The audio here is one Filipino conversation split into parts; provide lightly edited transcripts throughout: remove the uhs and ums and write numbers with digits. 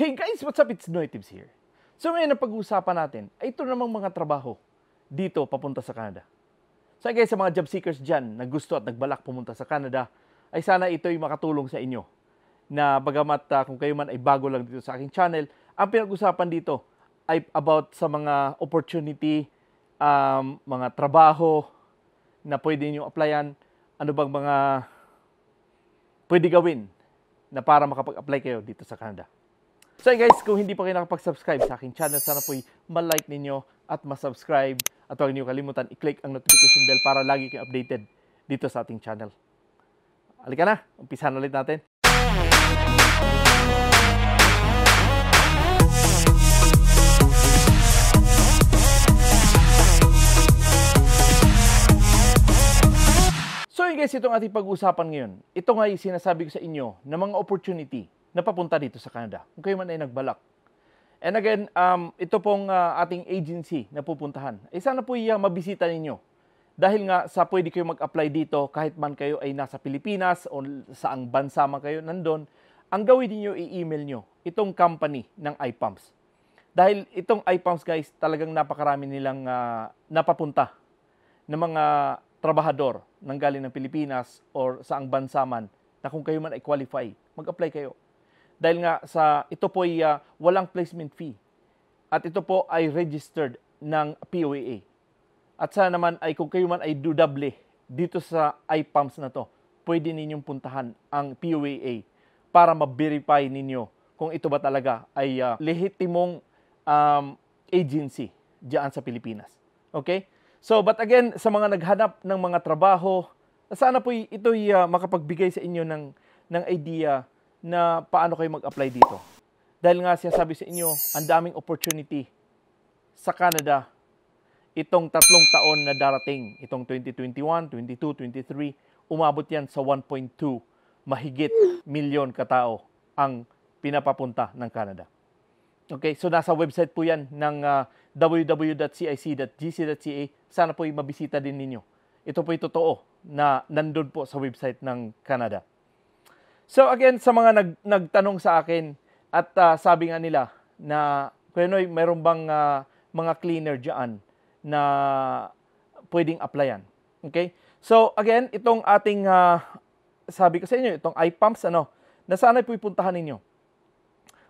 Hey guys, what's up? It's Noytebs here. So ngayon ang pag-uusapan natin ay ito namang mga trabaho dito papunta sa Canada. So guys, sa mga job seekers dyan na gusto at nagbalak pumunta sa Canada, ay sana ito'y makatulong sa inyo. Na bagamat kung kayo man ay bago lang dito sa aking channel, ang pinag-usapan dito ay about sa mga opportunity, mga trabaho na pwede nyo applyan, ano bang mga pwede gawin na para makapag-apply kayo dito sa Canada. So guys, kung hindi pa kayo nakapag-subscribe sa aking channel, sana po'y malike ninyo at masubscribe. At huwag niyo kalimutan, i-click ang notification bell para lagi kayo updated dito sa ating channel. Halika na, umpisahan ulit natin. So guys, itong ating pag-uusapan ngayon, ito nga yung sinasabi ko sa inyo na mga opportunity na papunta dito sa Canada, kung kayo man ay nagbalak. And again, ito pong ating agency na pupuntahan. Eh, sana po mabisita ninyo. Dahil nga sa pwede kayo mag-apply dito, kahit man kayo ay nasa Pilipinas o saang bansa man kayo nandun, ang gawin niyo i-email nyo itong company ng iPumps. Dahil itong iPumps guys, talagang napakarami nilang napapunta ng mga trabahador ng galing ng Pilipinas o saang bansa man na kung kayo man ay qualify, mag-apply kayo. Dahil nga sa ito po ay walang placement fee. At ito po ay registered ng POEA. At sana naman ay kung kayo man ay dudable dito sa iPumps na to, pwede ninyong puntahan ang POEA para ma-verify ninyo kung ito ba talaga ay lehitimong agency diyan sa Pilipinas. Okay? So, but again, sa mga naghanap ng mga trabaho, sana po ito ay makapagbigay sa inyo ng idea na paano kayo mag-apply dito. Dahil nga sinasabi sa inyo, ang daming opportunity sa Canada itong 3 taon na darating. Itong 2021, 22, 23, umabot yan sa 1.2 mahigit milyon katao ang pinapapunta ng Canada. Okay, so nasa website po yan ng www.cic.gc.ca. Sana po mabisita din ninyo. Ito po yung totoo na nandun po sa website ng Canada. So again, sa mga nagtanong sa akin at sabi nga nila na Kuya Noy, mayroon bang mga cleaner dyan na pwedeng applyan? Okay? So again, itong ating sabi ko sa inyo, itong iPumps, na sana po ipuntahan ninyo.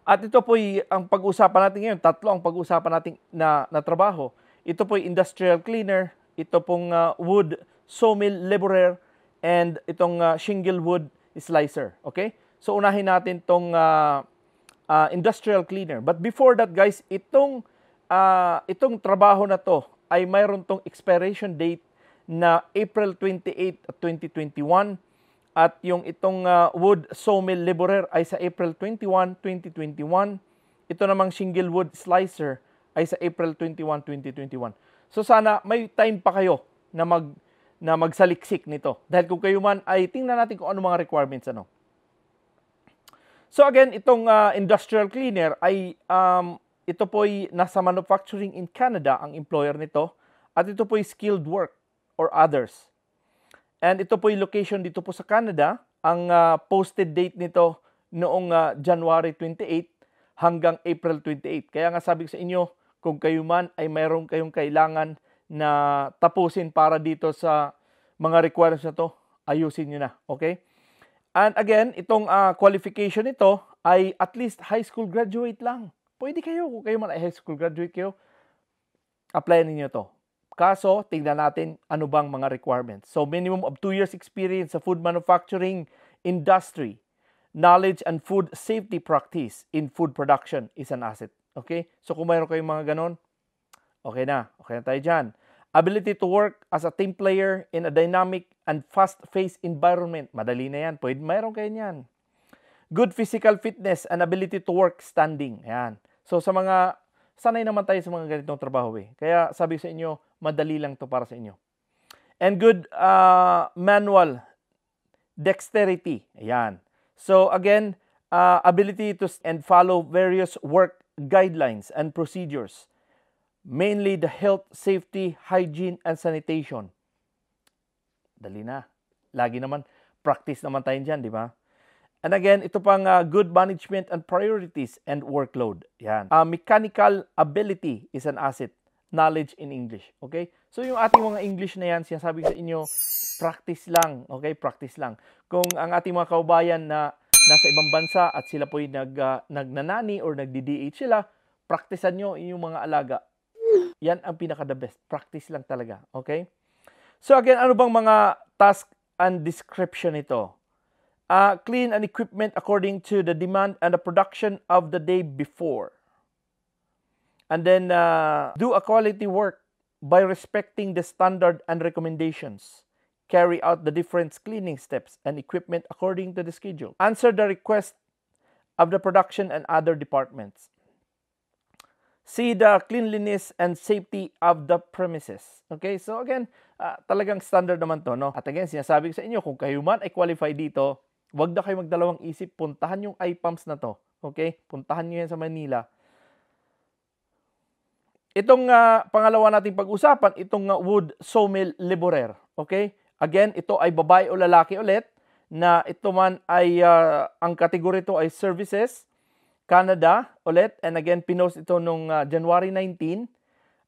At ito po ang pag-uusapan natin ngayon, 3 ang pag-uusapan natin na trabaho. Ito po industrial cleaner, ito pong wood sawmill laborer, and itong shingle wood slicer. Okay? So, unahin natin itong industrial cleaner. But before that, guys, itong trabaho na to ay mayroon tong expiration date na April 28, 2021. At yung itong wood sawmill laborer ay sa April 21, 2021. Ito namang shingle wood slicer ay sa April 21, 2021. So, sana may time pa kayo na magsaliksik nito. Dahil kung kayo man ay tingnan natin kung ano mga requirements. So again, itong industrial cleaner ay ito po'y nasa manufacturing in Canada ang employer nito. At ito po'y skilled work or others. And ito po'y location dito po sa Canada. Ang posted date nito noong January 28 hanggang April 28. Kaya nga sabi ko sa inyo, kung kayo man ay mayroon kayong kailangan na tapusin para dito sa mga requirements na to, ayusin nyo na. Okay? And again, itong qualification nito ay at least high school graduate lang. Pwede kayo. Kung kayo man ay high school graduate kayo, applyan ninyo to. Kaso, tingnan natin ano bang mga requirements. So, minimum of 2 years experience sa food manufacturing industry. Knowledge and food safety practice in food production is an asset. Okay? So, kung mayroon kayong mga ganon, okay na. Okay na tayo dyan. Ability to work as a team player in a dynamic and fast-paced environment. Madali na yan. Pwede, mayroon kayo yan. Good physical fitness and ability to work standing. Ayan. So sa mga, sanay naman tayo sa mga ganitong trabaho eh. Kaya sabi sa inyo, madali lang to para sa inyo. And good manual dexterity. Ayan. So again, ability to and follow various work guidelines and procedures. Mainly the health, safety, hygiene, and sanitation. Dali na. Lagi naman, practice naman tayo dyan, di ba? And again, ito pang good management and priorities and workload. Yan. Mechanical ability is an asset. Knowledge in English. Okay? So, yung ating mga English na yan, sinasabi ko sa inyo, practice lang. Okay? Practice lang. Kung ang ating mga kaubayan na nasa ibang bansa at sila po yung nagnanani or nagdi-DH sila, practicean nyo yung mga alaga. Yan ang pinaka-the best. Practice lang talaga. Okay? So, again, ano bang mga task and description ito? Clean an equipment according to the demand and the production of the day before. And then, do a quality work by respecting the standard and recommendations. Carry out the different cleaning steps and equipment according to the schedule. Answer the request of the production and other departments. See the cleanliness and safety of the premises. Okay, so again, talagang standard naman to, no? At again, sinasabi ko sa inyo, kung kayo man ay qualify dito, wag na kayo magdalawang isip, puntahan yung iPumps na to. Okay? Puntahan nyo yan sa Manila. Itong pangalawa nating pag-usapan, itong wood sawmill laborer. Okay? Again, ito ay babae o lalaki ulit na ito man ay, ang kategory ito ay services, Canada ulit. And again, pinost ito nung January 19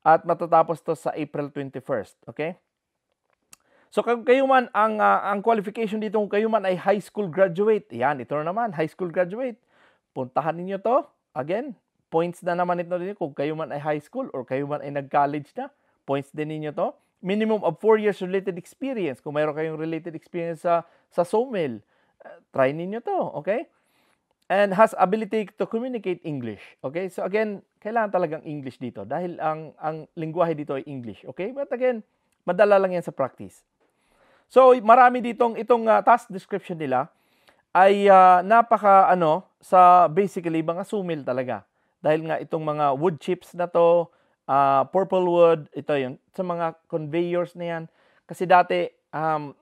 at matatapos to sa April 21st. Okay? So, kung kayo man, ang qualification dito, kung kayo man ay high school graduate, yan, ito na naman, high school graduate. Puntahan ninyo to. Again, points na naman ito din. Kung kayo man ay high school or kayo man ay nag-college na, points din ninyo to. Minimum of 4 years related experience. Kung mayroon kayong related experience sa sawmill, try ninyo to, okay? And has ability to communicate English, okay? So, again, kailangan talagang English dito dahil ang lingwahe dito ay English, okay? But again, madala lang yan sa practice. So, marami ditong itong task description nila ay napaka ano sa basically mga sawmill talaga. Dahil nga itong mga wood chips na to, purple wood, ito yun, sa mga conveyors na yan. Kasi dati ang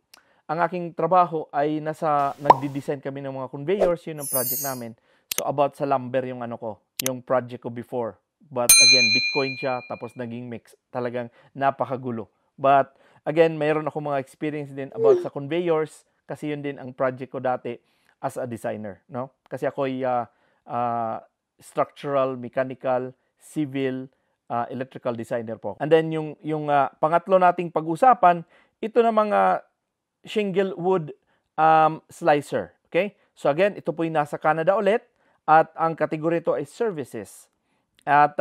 aking trabaho ay nagdi-design kami ng mga conveyors, yun ang project namin. So about sa lumber yung ano ko, yung project ko before. But again, Bitcoin siya tapos naging mix. Talagang napakagulo. But again, mayroon ako mga experience din about sa conveyors kasi yun din ang project ko dati as a designer, no? Kasi ako ay structural, mechanical, civil, electrical designer po. And then yung pangatlo nating pag-usapan, ito na mga shingle wood slicer, okay? So again, ito po yung nasa Canada ulit at ang kategory ito ay services. At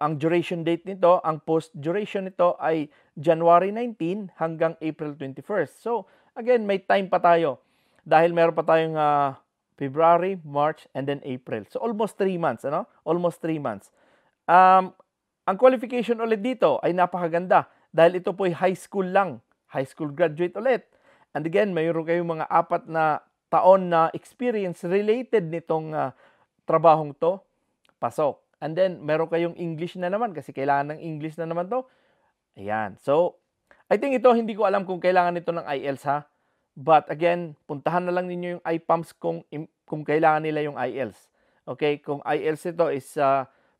ang duration date nito, ang post duration nito ay January 19 hanggang April 21st. So, again, may time pa tayo dahil meron pa tayong February, March, and then April. So, almost 3 months, ano? Almost 3 months. Ang qualification ulit dito ay napakaganda dahil ito po ay high school lang. High school graduate ulit. And again, mayroon kayong mga 4 na taon na experience related nitong trabahong to. Pasok. And then, meron kayong English na naman kasi kailangan ng English na naman to. Ayan. So, I think ito, hindi ko alam kung kailangan ito ng IELTS ha. But again, puntahan na lang ninyo yung iPumps kung kailangan nila yung IELTS. Okay? Kung IELTS ito is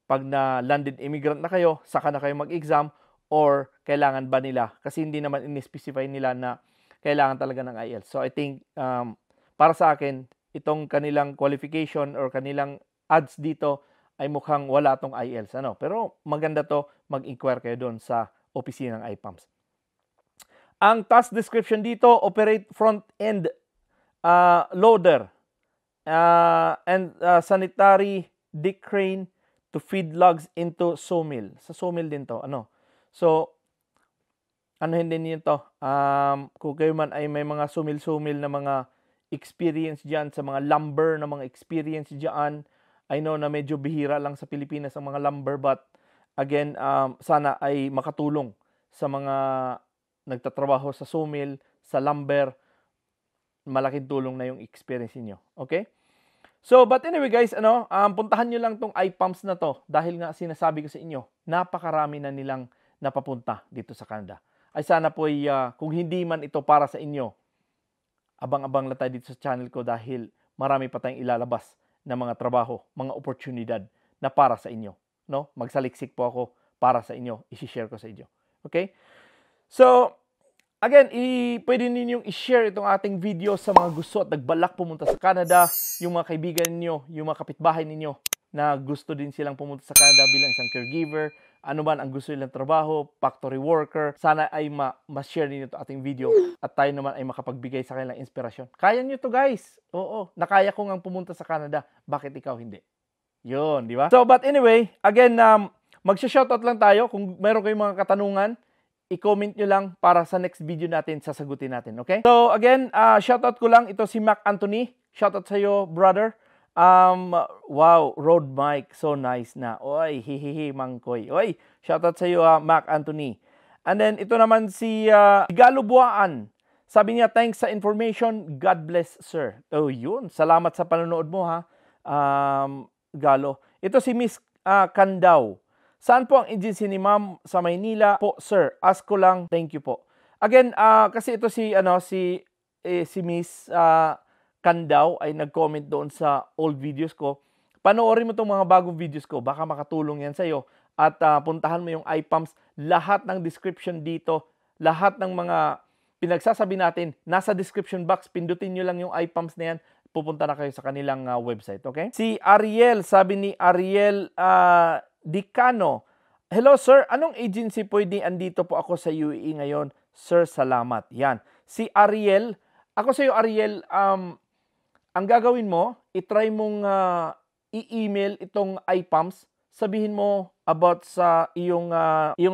pag na-landed immigrant na kayo, saka na kayo mag-exam or kailangan ba nila? Kasi hindi naman in-specify nila na kailangan talaga ng IELTS. So, I think, para sa akin, itong kanilang qualification or kanilang ads dito, ay mukhang wala tong IELTS. Ano? Pero maganda to, mag-inquire kayo doon sa opisina ng iPumps. Ang task description dito, operate front-end loader and sanitary dig crane to feed logs into sawmill. Sa sawmill din to. Ano? So, ano hindi niyo to? Kung kayo man ay may mga sawmill na mga experience dyan, sa mga lumber na mga experience dyan, I know na medyo bihira lang sa Pilipinas ang mga lumber, but again, sana ay makatulong sa mga nagtatrabaho sa sawmill, sa lumber. Malaking tulong na yung experience niyo. Okay? So, but anyway guys, ano, puntahan nyo lang tong iPumps na to dahil nga sinasabi ko sa inyo, napakarami na nilang napapunta dito sa Canada. Ay sana po, kung hindi man ito para sa inyo, abang-abang lang tayo dito sa channel ko dahil marami pa tayong ilalabas na mga trabaho, mga oportunidad na para sa inyo, no? Magsaliksik po ako para sa inyo, i-share ko sa inyo. Okay? So, Again, pwede ninyong i-share itong ating video sa mga gusto at nagbalak pumunta sa Canada, yung mga kaibigan ninyo, yung mga kapitbahay ninyo na gusto din silang pumunta sa Canada bilang isang caregiver, ano man ang gusto nilang trabaho, factory worker. Sana ay ma-share ninyo itong ating video at tayo naman ay makapagbigay sa kanilang inspirasyon. Kaya nyo to, guys! Oo, nakaya ko ngang pumunta sa Canada. Bakit ikaw hindi? Yun, di ba? So, but anyway, again, mag-shoutout lang tayo. Kung meron kayong mga katanungan, i-comment nyo lang para sa next video natin, sasagutin natin, okay? So, again, shoutout ko lang. Ito si Mac Anthony. Shoutout sa'yo, brother. Wow, road mic. So nice na. Oy, hihihi, mangkoy. Oy, shoutout sa'yo, Mac Anthony. And then, ito naman si Galo Buaan. Sabi niya, thanks sa information. God bless, sir. Oh, yun. Salamat sa panonood mo, ha, Galo. Ito si Miss Candao. Saan po ang agency ni Ma'am sa Maynila po, sir? Ask ko lang. Thank you po. Again, kasi ito si si Miss Candao ay nag-comment doon sa old videos ko. Panoorin mo tong mga bagong videos ko. Baka makatulong 'yan sa iyo at puntahan mo yung iPumps. Lahat ng description dito, lahat ng mga pinagsasabi natin nasa description box. Pindutin niyo lang yung iPumps na 'yan. Pupunta na kayo sa kanilang website, okay? Si Ariel, sabi ni Ariel Dicano, hello sir, anong agency pwede? Andito po ako sa UAE ngayon. Sir, salamat. Yan. Si Ariel, ako sa iyo Ariel, ang gagawin mo, itry mong i-email itong iPumps. Sabihin mo about sa iyong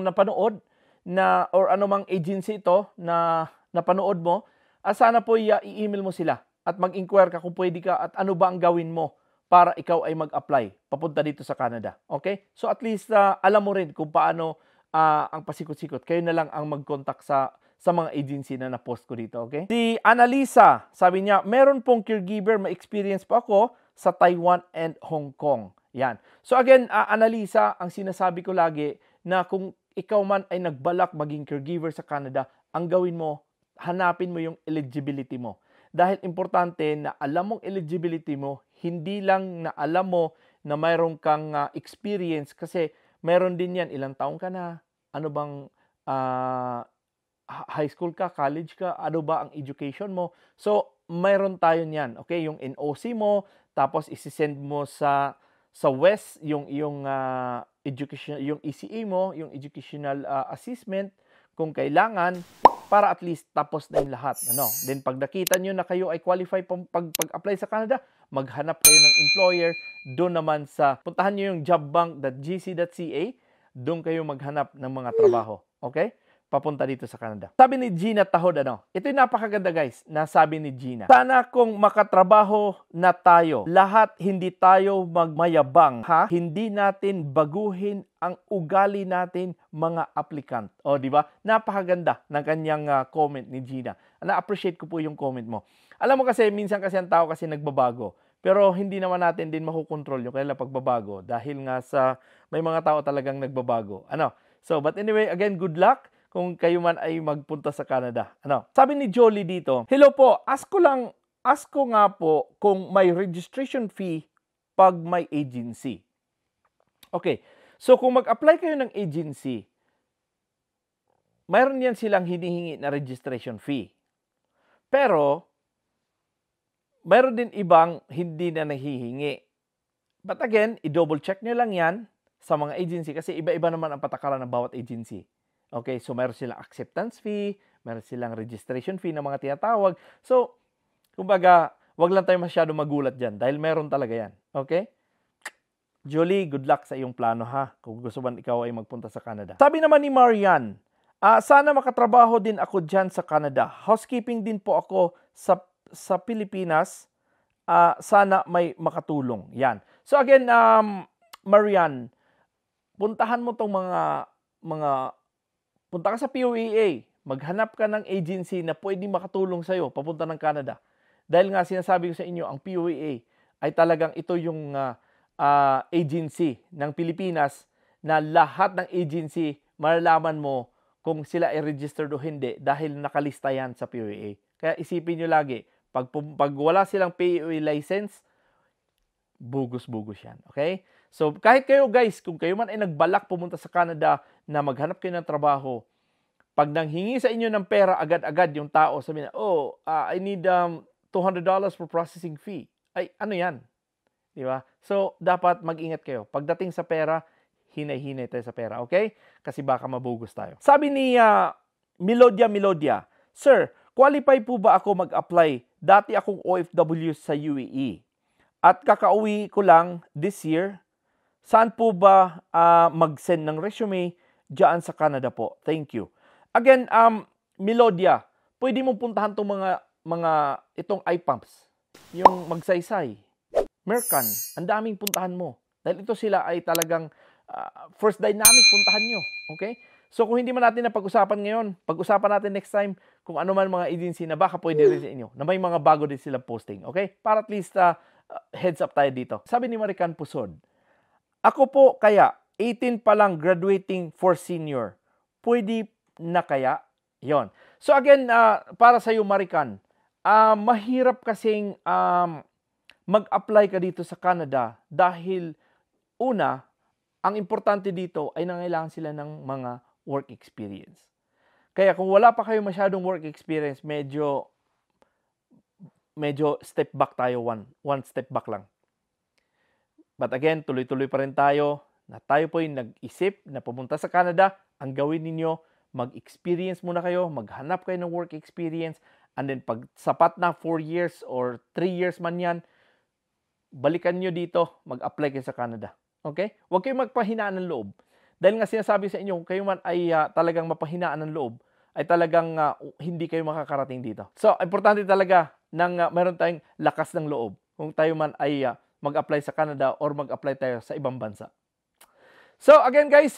napanood na or anumang agency ito na napanood mo. Sana po i-email mo sila at mag-inquire ka kung pwede ka at ano ba ang gawin mo para ikaw ay mag-apply papunta dito sa Canada. Okay? So at least alam mo rin kung paano ang pasikot-sikot. Kayo na lang ang mag-contact sa mga agency na na-post ko dito. Okay? Si Annalisa, sabi niya, meron pong caregiver, may experience po ako sa Taiwan and Hong Kong. Yan. So again, Annalisa, ang sinasabi ko lagi na kung ikaw man ay nagbalak maging caregiver sa Canada, ang gawin mo, hanapin mo yung eligibility mo. Dahil importante na alam mong eligibility mo, hindi lang na alam mo na mayroon kang experience kasi mayroon din yan, ilang taong ka na, ano bang high school ka, college ka, ano ba ang education mo. So, mayroon tayo niyan. Okay, yung NOC mo, tapos isi-send mo sa WES yung education, yung ECE mo, yung educational assessment kung kailangan. Para at least tapos na yung lahat. Ano? Then pag nakita nyo na kayo ay qualify pag-apply sa Canada, maghanap kayo ng employer. Doon naman puntahan nyo yung jobbank.gc.ca. Doon kayo maghanap ng mga trabaho. Okay? Papunta dito sa Canada. Sabi ni Gina Tahod, ano? Ito yung napakaganda, guys, na sabi ni Gina. Sana kung makatrabaho na tayo, lahat hindi tayo magmayabang, ha? Hindi natin baguhin ang ugali natin, mga applicant. O, di ba? Napakaganda ng kanyang comment ni Gina. Na-appreciate ko po yung comment mo. Alam mo kasi, minsan kasi ang tao kasi nagbabago. Pero hindi naman natin din makukontrol yung kanilang pagbabago dahil nga sa may mga tao talagang nagbabago. Ano? So, but anyway, again, good luck kung kayo man ay magpunta sa Canada. Ano? Sabi ni Jolie dito, hello po, ask ko nga po kung may registration fee pag may agency. Okay, so kung mag-apply kayo ng agency, mayroon yan silang hinihingi na registration fee. Pero, mayroon din ibang hindi na nahihingi. But again, i-double check nyo lang yan sa mga agency kasi iba-iba naman ang patakaran ng bawat agency. Okay, so meron silang acceptance fee, meron silang registration fee na mga tinatawag. So, kumbaga, wag lang tayo masyado magulat dyan dahil meron talaga yan. Okay? Jolie, good luck sa iyong plano, ha? Kung gusto man ikaw ay magpunta sa Canada. Sabi naman ni Marian, sana makatrabaho din ako dyan sa Canada. Housekeeping din po ako sa Pilipinas. Sana may makatulong. Yan. So again, Marian, puntahan mo tong punta ka sa POEA, maghanap ka ng agency na pwede makatulong sa'yo papunta ng Canada. Dahil nga sinasabi ko sa inyo, ang POEA ay talagang ito yung agency ng Pilipinas na lahat ng agency malalaman mo kung sila ay registered o hindi dahil nakalista yan sa POEA. Kaya isipin nyo lagi, pag wala silang POEA license, bugus-bugus yan. Okay? So, kahit kayo guys, kung kayo man ay nagbalak pumunta sa Canada na maghanap kayo ng trabaho, Pag nanghingi sa inyo ng pera agad-agad yung tao, sabi na, oh, I need $200 for processing fee. Ay, ano yan? Di ba? So, dapat mag-ingat kayo. Pagdating sa pera, hinay-hinay tayo sa pera, okay? Kasi baka mabugos tayo. Sabi ni Melodia, Sir, qualify po ba ako mag-apply? Dati akong OFW sa UAE. At kakauwi ko lang this year. Saan po ba mag-send ng resume? Diyan sa Canada po. Thank you. Again, Melodia, pwede mong puntahan itong itong iPumps. Yung Magsaysay, Merkan, ang daming puntahan mo. Dahil ito sila ay talagang first dynamic, puntahan nyo. Okay? So kung hindi man natin napag-usapan ngayon, pag-usapan natin next time kung ano man mga agency na baka pwede rin sa inyo, na may mga bago din silang posting. Okay? Para at least heads up tayo dito. Sabi ni Marican Pusod, ako po kaya, 18 pa lang graduating for senior. Pwede na kaya? Yon. So again, para sa'yo Marican, mahirap kasing mag-apply ka dito sa Canada dahil una, ang importante dito ay nangailangan sila ng mga work experience. Kaya kung wala pa kayo masyadong work experience, medyo step back tayo, one step back lang. But again, tuloy-tuloy pa rin tayo na tayo po yung nag-isip na pumunta sa Canada. Ang gawin ninyo, mag-experience muna kayo, maghanap kayo ng work experience, and then pag sapat na 4 years or 3 years man yan, balikan nyo dito, mag-apply kayo sa Canada. Okay? Huwag kayong magpahinaan ng loob. Dahil nga sinasabi sa inyo, kung kayo man ay talagang mapahinaan ng loob, ay talagang hindi kayo makakarating dito. So, importante talaga nang mayroon tayong lakas ng loob kung tayo man ay mag-apply sa Canada or mag-apply tayo sa ibang bansa. So, again guys,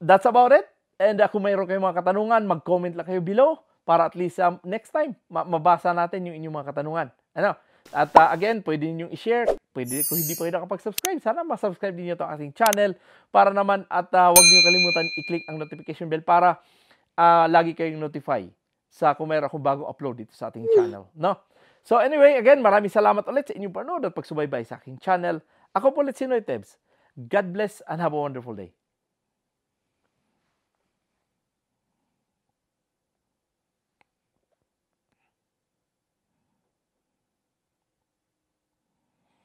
that's about it. And kung mayroon kayong mga katanungan, mag-comment lang kayo below para at least next time, mabasa natin yung inyong mga katanungan. Ano? At again, pwede ninyong i-share. Pwede, kung hindi pa kayo nakapag-subscribe, sana masubscribe din nyo ito ang ating channel para naman at huwag niyo kalimutan i-click ang notification bell para lagi kayong notify sa kung mayroon akong bagong upload dito sa ating channel. No? So anyway, again, maraming salamat ulit sa inyong panood at pagsubaybay sa aking channel. Ako po ulit si Noytebs. God bless and have a wonderful day.